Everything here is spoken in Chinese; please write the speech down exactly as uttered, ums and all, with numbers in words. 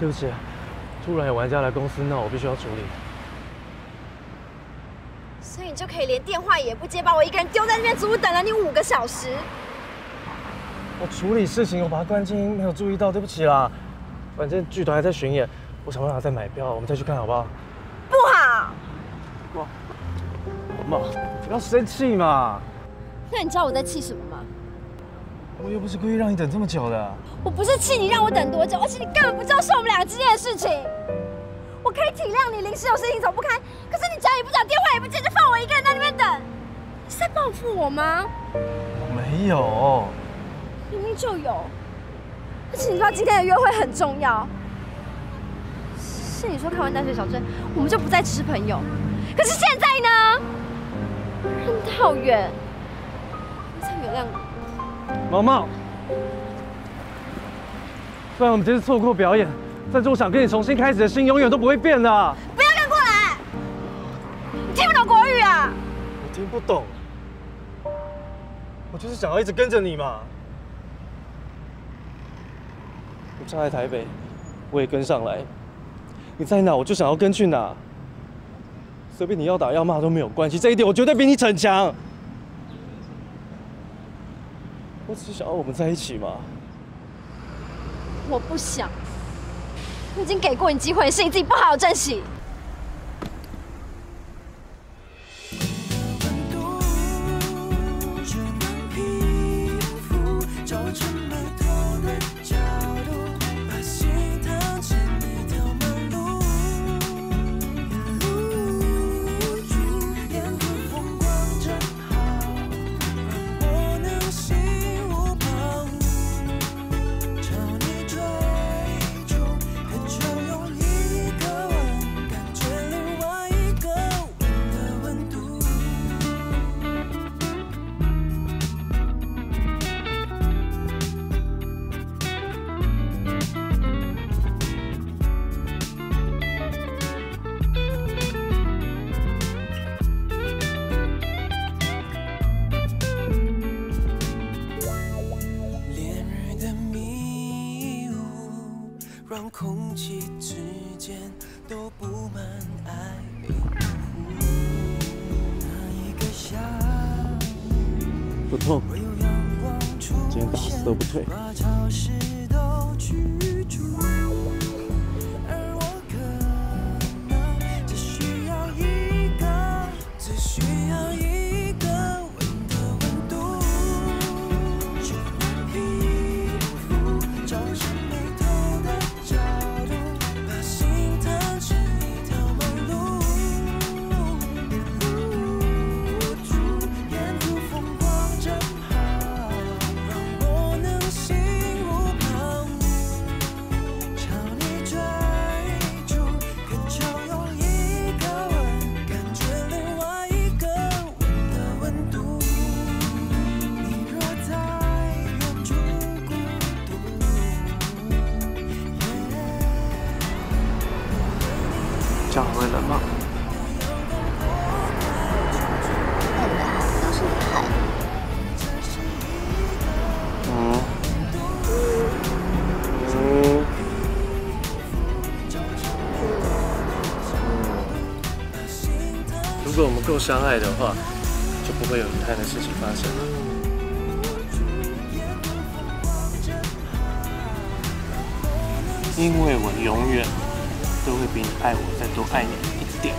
对不起，突然有玩家来公司闹，我必须要处理。所以你就可以连电话也不接，把我一个人丢在那边，足足等了你五个小时。我处理事情，我把它关静音，没有注意到，对不起啦。反正剧团还在巡演，我想办法再买票，我们再去看好不好？不好。哇，妈，不要生气嘛。那你知道我在气什么吗？ 我又不是故意让你等这么久的。我不是气你让我等多久，而且你根本不知道是我们两个之间的事情。我可以体谅你临时有事情走不开，可是你讲也不讲，电话也不接，就放我一个人在那边等，你是在报复我吗？我没有，明明就有。而且你知道今天的约会很重要。是你说看完《淡水小镇》，我们就不再吃朋友，可是现在呢？任道远，你才原谅我。 毛毛，虽然我们这次错过表演，但是我想跟你重新开始的心永远都不会变的、啊。不要跟过来！你听不懂国语啊？我听不懂，我就是想要一直跟着你嘛。我站在台北，我也跟上来。你在哪，我就想要跟去哪。随便你要打要骂都没有关系，这一点我绝对比你逞强。 我只想要我们在一起嘛。我不想，我已经给过你机会，是你自己不好好珍惜。空气之间都布满爱与不痛，今天打死都不退。这样会冷吗？冷的，都是你害的。嗯。嗯。如果我们够相爱的话，就不会有遗憾的事情发生了。 因为我永远都会比你爱我再多爱你一点。